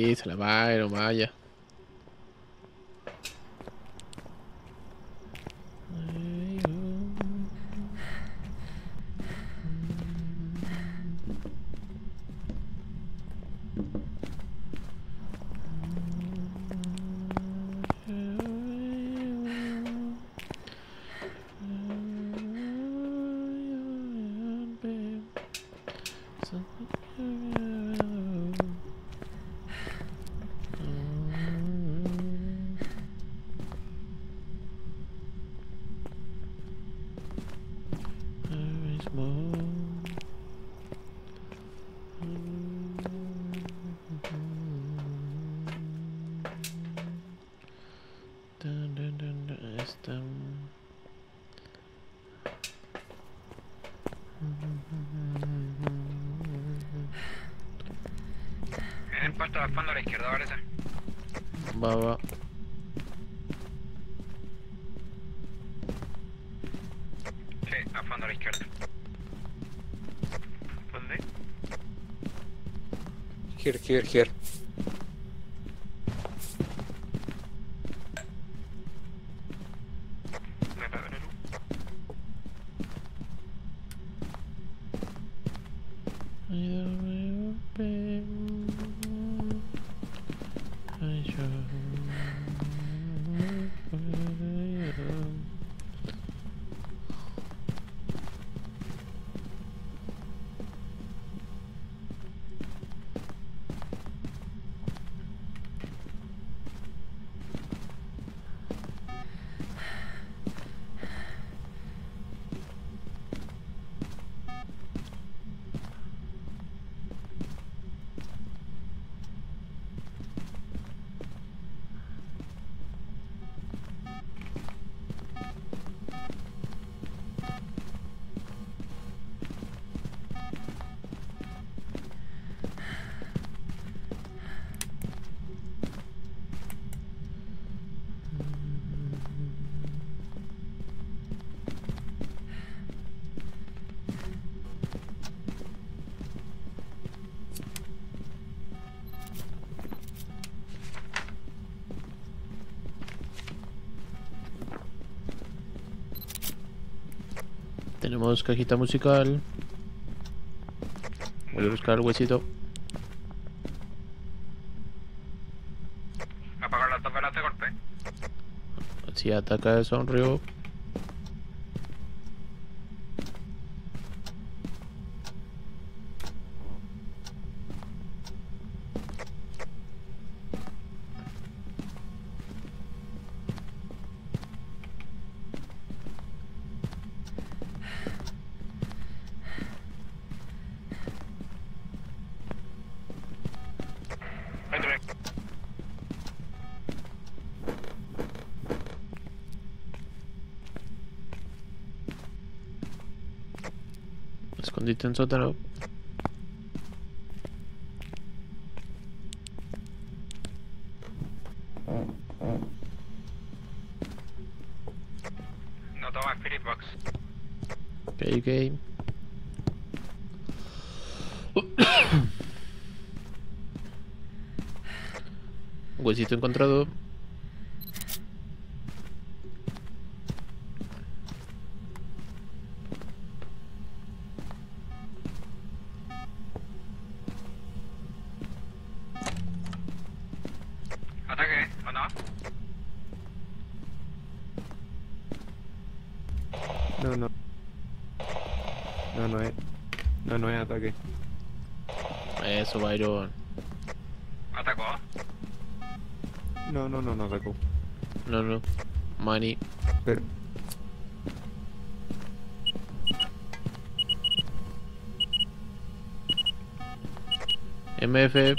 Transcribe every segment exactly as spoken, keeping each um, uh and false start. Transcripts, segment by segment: Y se la Byron, vaya. Cuando a la izquierda, ¿vale? Va, va. Sí, a fondo a la izquierda. ¿Dónde? Here, here, here. Tenemos cajita musical. Voy a buscar el huesito. Apagar las dos velas de golpe. Si ataca eso a un río. Escondite en sótano. No toma spirit box. Ok, ok. Huesito encontrado. ¿Ataque o no? No, no. No, no es. No, no es ataque. Eso, Byron. ¿Atacó? No, no, no, no atacó. No, no. Money. Pero... E M F.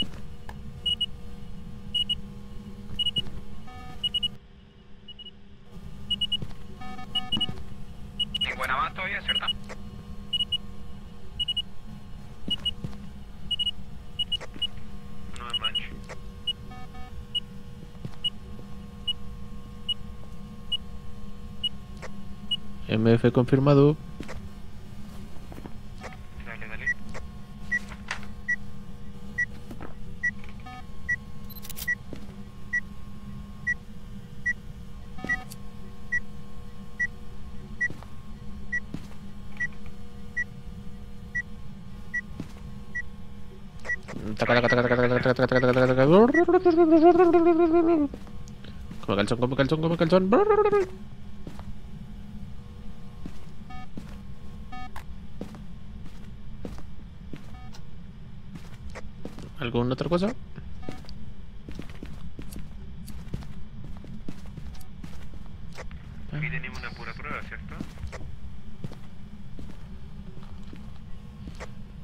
M F confirmado. Dale, dale. Como calzón, como calzón, como calzón. ¿Alguna otra cosa? Aquí tenemos una pura prueba, ¿cierto?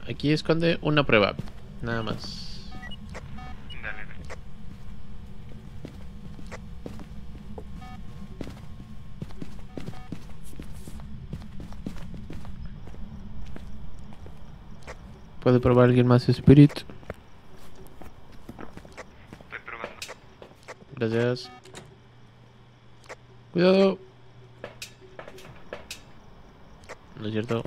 Aquí esconde una prueba, nada más. Dale, dale. ¿Puede probar alguien más Spirit? Estoy probando. Gracias. Cuidado. No es cierto.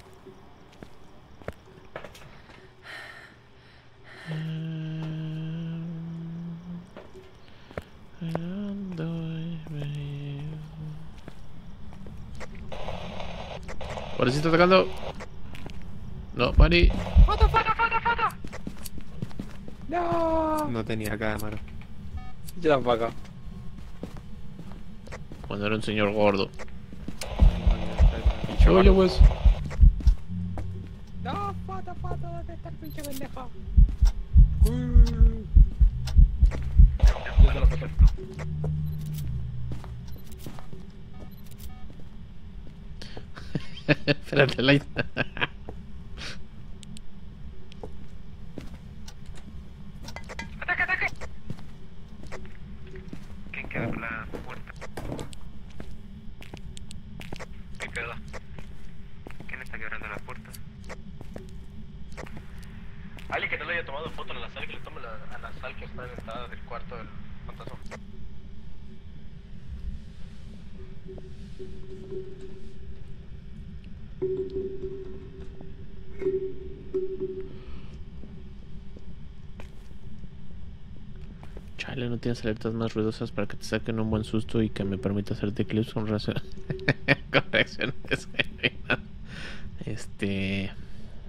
Ahora sí está atacando. No, Mari. ¡Foto, foto, foto, foto! No. No tenía cámara. Yo tampoco. Cuando era un señor gordo. Oye, pues. No, foto, foto, ¿dónde está el pinche pendejo? Espérate, Light. ¡Ataque, ataque! ¿Quién queda por la puerta? ¿Quién quedó? ¿Quién está quebrando la puerta? Alguien que no le haya tomado foto en la sala, que le tome la, a la sala que está en el estado del cuarto del fantasma. Chale, no tienes alertas más ruidosas para que te saquen un buen susto y que me permita hacerte clips con reacciones genuinas. Este...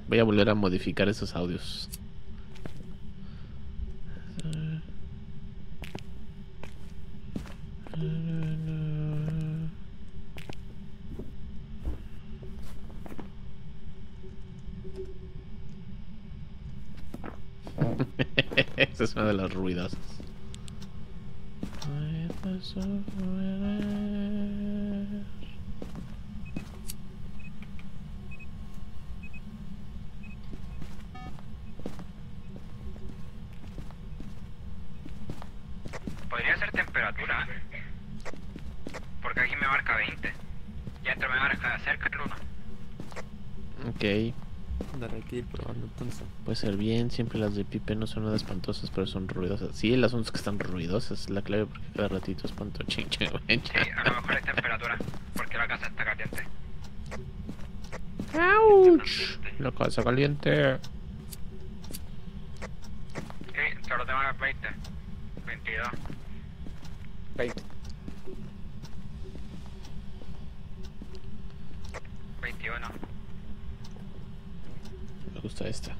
Voy a volver a modificar esos audios. Esa es una de las ruidosas. Podría ser temperatura, porque aquí me marca veinte. Ya te me marca cerca el uno. Ok. Aquí, probando, entonces. Puede ser bien, siempre las de Pipe no son nada espantosas, pero son ruidosas. Sí, las son que están ruidosas, es la clave porque cada ratito espanto chinche. Sí, a lo mejor es temperatura, porque la casa está caliente. ¡Auch! La casa caliente. Sí, solo te marca veinte. veintidós. veinte. veintiuno. Me gusta esta.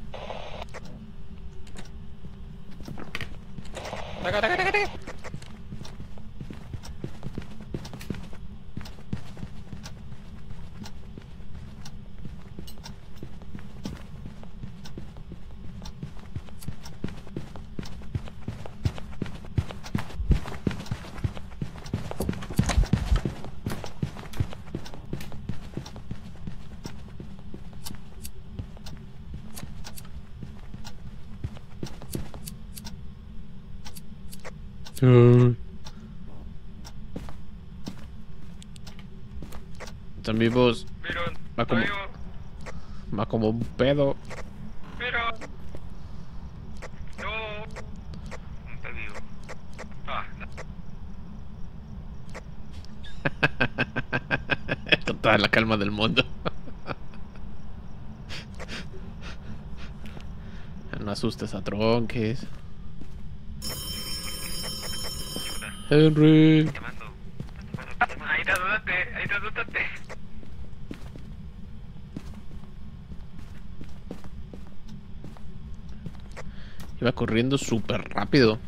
¡Taca, taca, taca, taca! Están vivos. Pero, va como vivo. Va como un pedo. Pero no. No está vivo. Ah, no. Con toda la calma del mundo. No asustes a Tronques. Henry. Ahí te asustaste, ahí te asustaste. Iba corriendo súper rápido.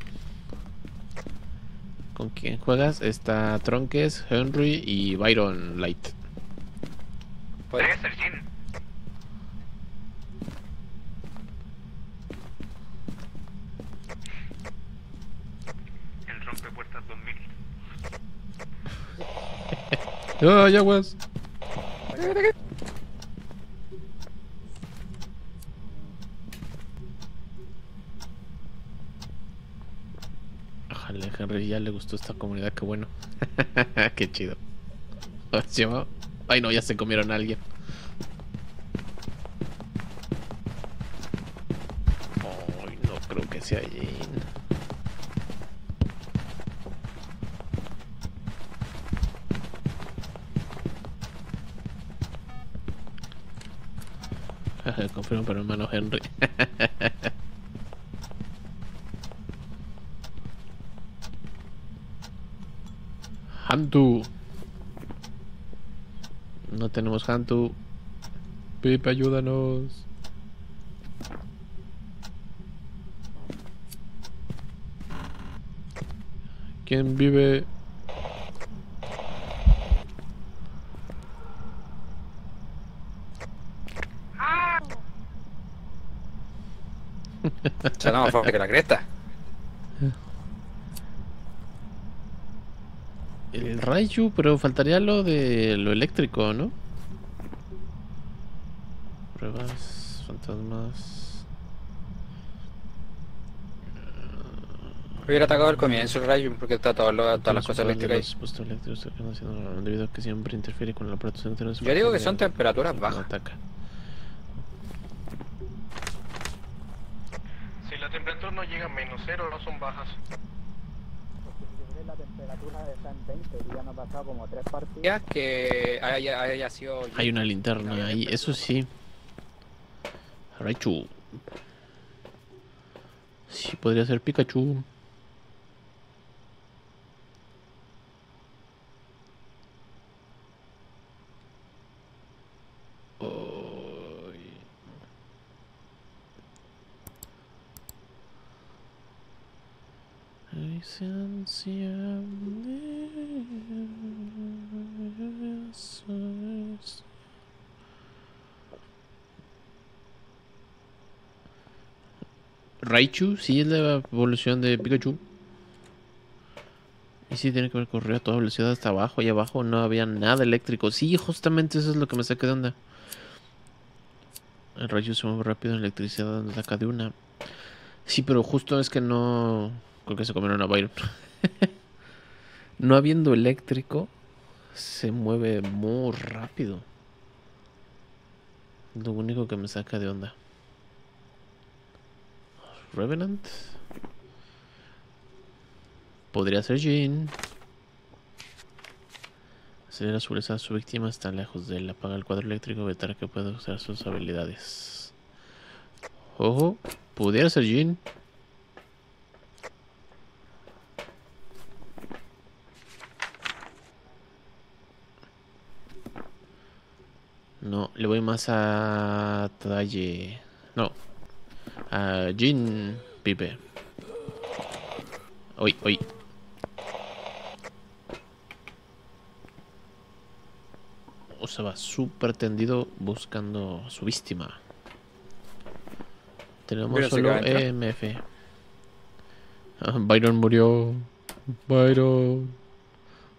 ¿Con quién juegas? Está Tronques, Henry y Byron, Light. Podría ser Jin. El rompepuertas dos mil. ¡Oh, ya was! Ojalá a Henry ya le gustó esta comunidad, qué bueno. Qué chido. Ay no, ya se comieron a alguien. Ay no, creo que sea Jin. Confirmo para hermano Henry. Hantu. No tenemos Hantu. Pipe, ayúdanos. ¿Quién vive? Ya no, más fuerte que la cresta. El Raichu, pero faltaría lo de lo eléctrico, ¿no? Pruebas, fantasmas. Hubiera atacado al comienzo el Raichu porque está todo lo, todas las cosas eléctricas. Debido a que siempre interfiere con el aparato central. Yo digo que son temperaturas bajas. Temperaturas no llegan menos cero, no son bajas. La temperatura está en veinte y ya nos ha pasado como tres partidas que haya, haya sido. Hay una linterna no, ahí, eso sí. Raichu. Sí, podría ser Pikachu. Raichu, sí, es la evolución de Pikachu. Y sí, tiene que haber corrido a toda velocidad hasta abajo. Y abajo no había nada eléctrico. Sí, justamente eso es lo que me saqué de onda. El Raichu se mueve rápido en electricidad donde ataca de una. Sí, pero justo es que no... Creo que se comieron a Byron. No habiendo eléctrico, se mueve muy rápido. Lo único que me saca de onda. Revenant. Podría ser Jin. Acelera su a su víctima hasta lejos de él. Apaga el cuadro eléctrico, evitar que pueda usar sus habilidades. Ojo, pudiera ser Jin. No, le voy más a Tally. No. A Jin. Pipe. Uy, uy. O sea, va súper tendido buscando a su víctima. Tenemos Mira, solo E M F. Ah, Byron murió. Byron.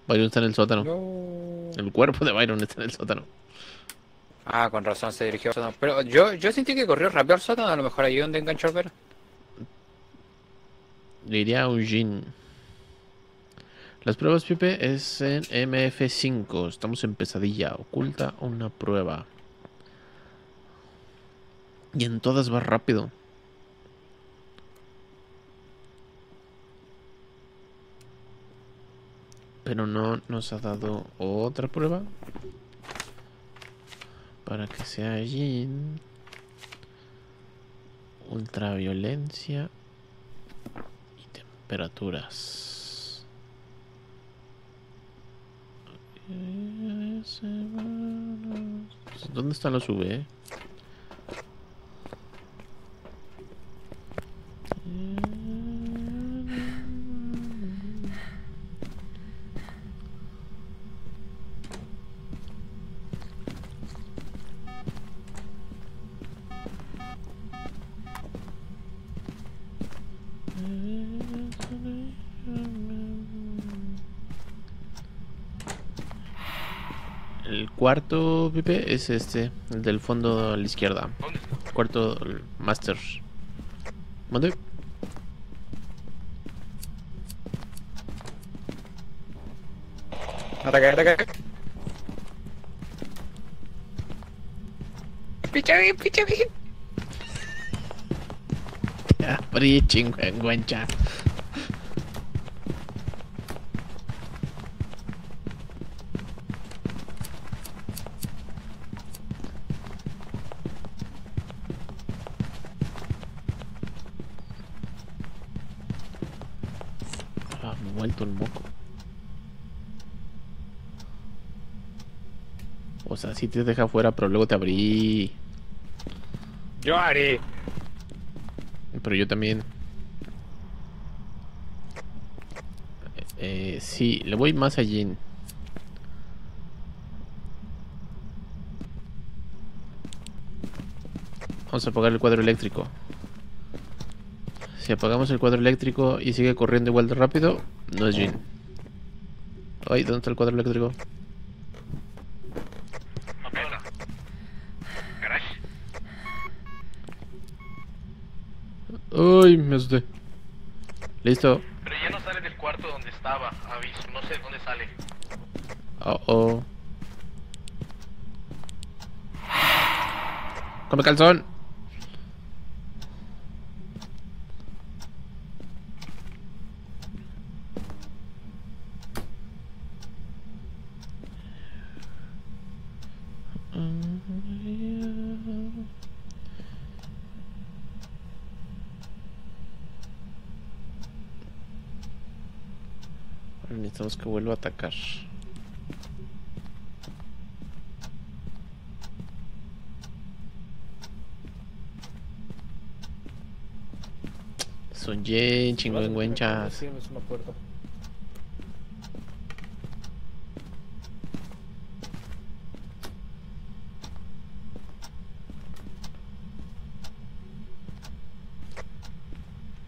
Byron está en el sótano. No. El cuerpo de Byron está en el sótano. Ah, con razón se dirigió al sótano. Pero yo, yo sentí que corrió rápido al sótano. A lo mejor ahí donde enganchó el perro. Le diría a un Jin. Las pruebas, Pipe, es en M F cinco. Estamos en pesadilla. Oculta una prueba. Y en todas va rápido. Pero no nos ha dado otra prueba. Para que sea Jin. Ultraviolencia y temperaturas. ¿Dónde están los U V? el cuarto, Pipe, es este, el del fondo a la izquierda. El cuarto, el Master. ¿Dónde? Ataca, ataca. Picha bien, picha bien. Ya, pri chingüengüencha. Ah, me he vuelto el moco. O sea, sí te deja fuera, pero luego te abrí. Yo haré. Pero yo también. Eh, sí, le voy más a Jin. Vamos a apagar el cuadro eléctrico. Si apagamos el cuadro eléctrico y sigue corriendo igual de rápido, no es Jin. Ay, ¿dónde está el cuadro eléctrico? Ay, me asusté. Listo. Pero ya no sale del cuarto donde estaba, aviso. No sé dónde sale. Oh, oh. Come calzón. Necesitamos que vuelva a atacar. Son Jane, chingüengüenchas. Sí, es una puerta.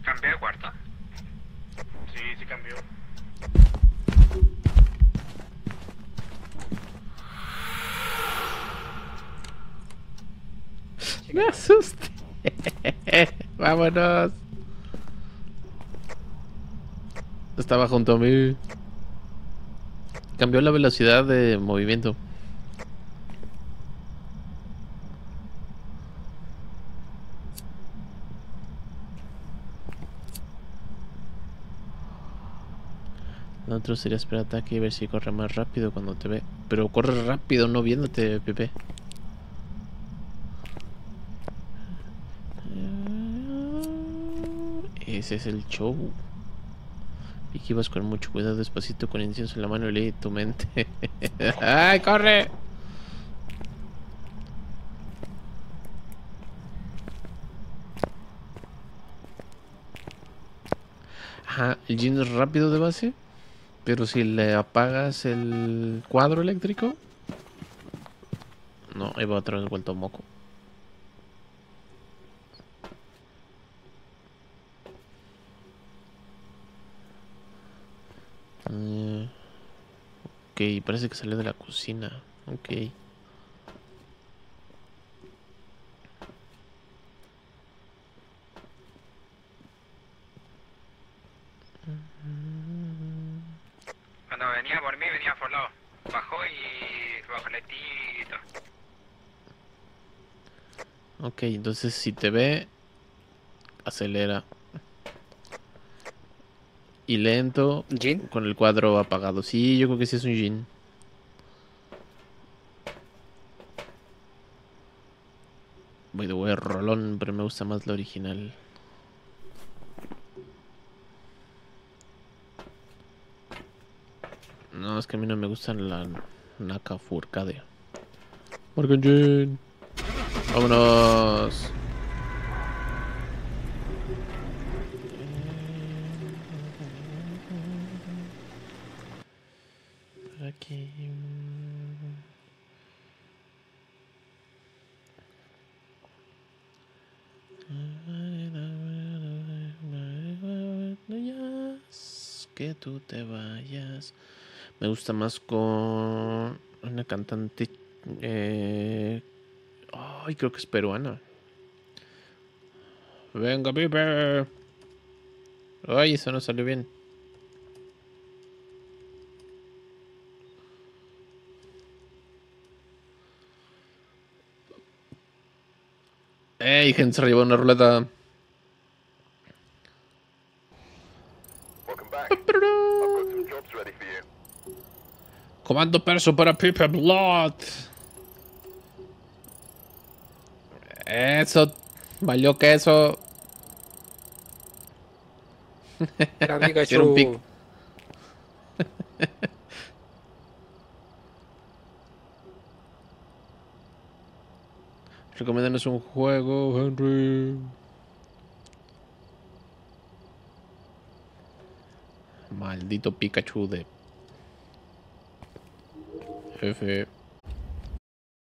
Cambié de cuarta. Sí, sí cambió. Me asusté. Vámonos. Estaba junto a mí. Cambió la velocidad de movimiento. Lo otro sería esperar ataque y ver si corre más rápido cuando te ve. Pero corre rápido no viéndote, Pepe. Ese es el show. Y que ibas con mucho cuidado, despacito, con incienso en la mano y leí tu mente. ¡Ay, corre! Ajá, el Jin es rápido de base. Pero si le apagas el cuadro eléctrico. No, ahí va otra vez vuelto moco. Uh, ok, parece que salió de la cocina. Ok. Cuando venía por mí, venía por lado. Bajó y bajó letito. Ok, entonces si te ve, acelera. Y lento. ¿Jin? Con el cuadro apagado. Sí, yo creo que sí es un Jin. Voy de buen rolón, pero me gusta más la original. No, es que a mí no me gustan la Naka Furcade. Marcan Jin. Vámonos. Aquí. Que tú te vayas. Me gusta más con Una cantante... Eh... Ay, creo que es peruana. Venga, Piper. Ay, eso no salió bien. Ey, gente, se llevó una ruleta. Comando perso para Piper Blood. Eso, valió que eso. Era Pikachu. Era un pic. Recomiéndanos un juego, Henry. Maldito Pikachu de F.